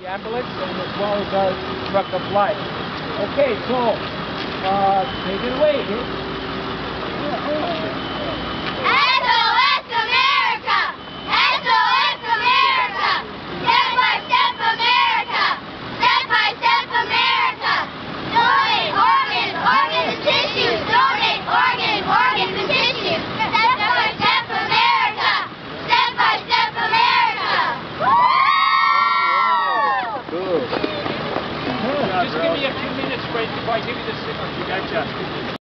the ambulance and as well as our Torch of Life. Okay, so take it away.